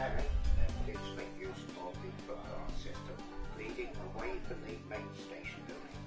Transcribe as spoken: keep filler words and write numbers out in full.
turret and its reusable deep broadcast system, leading away from the main station building.